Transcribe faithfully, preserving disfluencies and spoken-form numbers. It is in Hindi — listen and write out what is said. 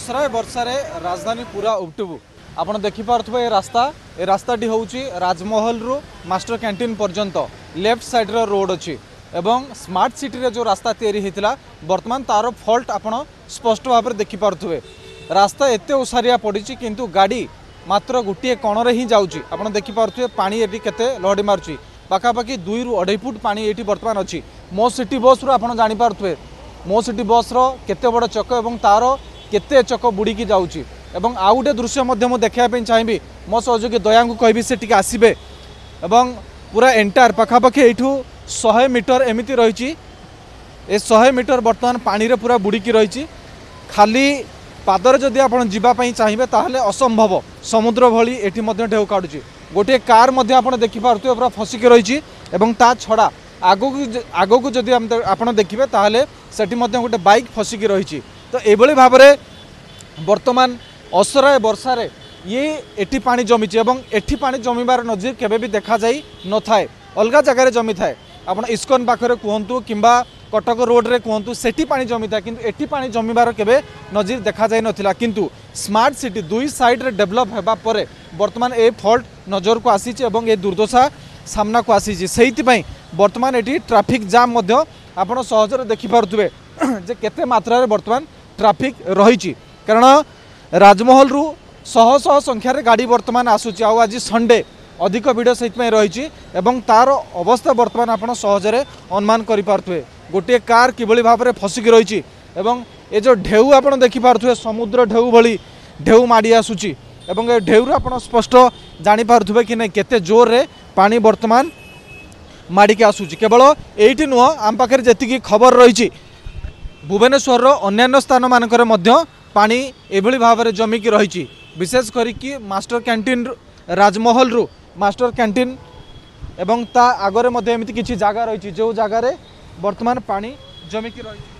ଅସରାଏ ବର୍ଷାରେ ରାଜଧାନୀ ପୁରା ଉବଟୁବୁ। ଆପଣ ଦେଖିପାରୁଥିବେ ଏ ରାସ୍ତା, ଏ ରାସ୍ତାଟି ହେଉଛି ରାଜମହଲରୁ ମାଷ୍ଟର କ୍ୟାଣ୍ଟିନ୍ ପର୍ଯ୍ୟନ୍ତ ଲେଫ୍ଟ ସାଇଡ଼୍ର ରୋଡ଼ ଅଛି ଏବଂ ସ୍ମାର୍ଟ ସିଟିରେ ଯେଉଁ ରାସ୍ତା ତିଆରି ହୋଇଥିଲା ବର୍ତ୍ତମାନ ତାର ଫଲ୍ଟ ଆପଣ ସ୍ପଷ୍ଟ ଭାବରେ ଦେଖିପାରୁଥିବେ। ରାସ୍ତା ଏତେ ଓସାରିଆ ପଡ଼ିଛି କିନ୍ତୁ ଗାଡ଼ି ମାତ୍ର ଗୋଟିଏ କଣରେ ହିଁ ଯାଉଛି। ଆପଣ ଦେଖିପାରୁଥିବେ ପାଣି ଏଠି କେତେ ଲହଡ଼ି ମାରୁଛି, ପାଖାପାଖି ଦୁଇରୁ ଅଢ଼େଇ ଫୁଟ ପାଣି ଏଠି ବର୍ତ୍ତମାନ ଅଛି। ମୋ ସିଟି ବସ୍ରୁ ଆପଣ ଜାଣିପାରୁଥିବେ ମୋ ସିଟି ବସ୍ର କେତେ ବଡ଼ ଚକ ଏବଂ ତାର କେତେ ଚକ ବୁଡ଼ିକି ଯାଉଛି। एवं आउ गोटे दृश्य मुझे देखापी चाहिए मो सहयोगी दया को कह सी आसबे एवं पूरा एंटायर पखापाखि यू शहे मीटर एमती रही शहे मीटर बर्तमान पानी रे पूरा बुड़की रही खाली पादर जदि आप जावाई चाहिए ताहले असंभव समुद्र भली ये ढेउ काटुची। गोटे कार देखिपुए पूरा फसिकी रही छड़ा आग आग को जदि आप देखिए ताहले सेठी गोटे बाइक फसिकी रही। तो ये भाव में बर्तमान असराए बर्षारे ये एठी पानी जमीची एवं एठी पानी जमीबार नजीर केबे भी देखा जाई न थाए, अलग जगार जमी थाए। आपन इस्कन पाखरे कहतु किंबा कटक रोड रे कहतु सेठी पानी जमी थाए किंतु एठी पानी जमीबार केबे नजीर देखा जाई नथिला। किंतु स्मार्ट सिटी दुई साइड रे डेवलप हेबा परे वर्तमान ए फॉल्ट नजर को आसीची एवं ए दुर्दशा सामना को आसीची। सेहिति पई वर्तमान एठी ट्रैफिक जाम मध्य आपन सहजरे देखि पारथुबे जे केते मात्रा रे वर्तमान ट्रैफिक रहीची, कारण राजमहलरू शह शह संख्यार गाड़ी बर्तमान आसूची। आज संडे अधिक भिड़ से रही तार अवस्था बर्तमान आपड़ सहजरे अनुमान करें। गोटे कार किभली भाव में फसिकी रही ए जो ढेउ आप देखिपुए समुद्र ढेउ भली ढेउ माड़ी आसूची एवं ढेउर आप स्पष्ट जानीपुए कि नहीं केते जोर रे पानी बर्तमान माड़िकी आसूची। केवल ये नुह आम पाखे जी खबर रही भुवनेश्वर अन्न्य स्थान मानकर पानी एभली भाव में जमिक रही, विशेष करिकी मास्टर कैंटीन राजमहल रु मास्टर कैंटीन एवं ता आगरे मध्य एमती किछि जागा रही जो जगार बर्तमान पानी जमिक रही।